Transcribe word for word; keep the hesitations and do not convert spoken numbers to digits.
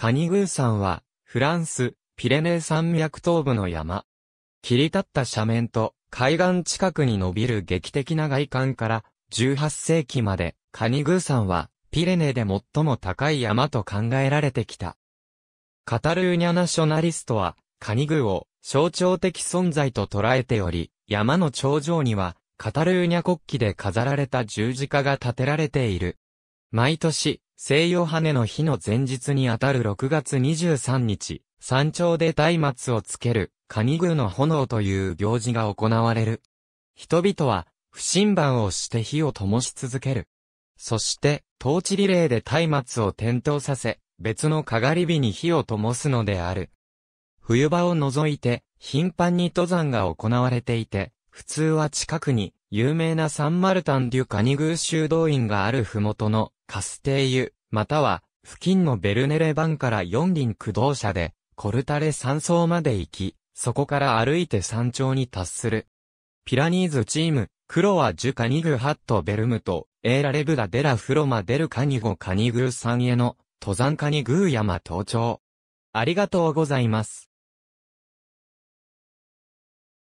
カニグー山は、フランス、ピレネー山脈東部の山。切り立った斜面と海岸近くに伸びる劇的な外観から、じゅうはっせいきまで、カニグー山は、ピレネーで最も高い山と考えられてきた。カタルーニャ・ナショナリストは、カニグーを象徴的存在と捉えており、山の頂上には、カタルーニャ国旗で飾られた十字架が建てられている。毎年、聖ヨハネの日の前日にあたるろくがつにじゅうさんにち、山頂で松明をつける、カニグーの炎という行事が行われる。人々は、不審判をして火を灯し続ける。そして、トーチリレーで松明を点灯させ、別のかがり火に火を灯すのである。冬場を除いて、頻繁に登山が行われていて、普通は近くに、有名なサンマルタン・デュ・カニグー修道院がある麓の、カステイユ、または、付近のベルネレバンから四輪駆動車で、コルタレ山荘まで行き、そこから歩いて山頂に達する。ピラニーズチーム、クロア・ジュ・カニグー・ハット・ベルムと、エーラ・レブダ・デラ・フロマ・デル・カニゴ・カニグー山への、登山カニグー山登頂。ありがとうございます。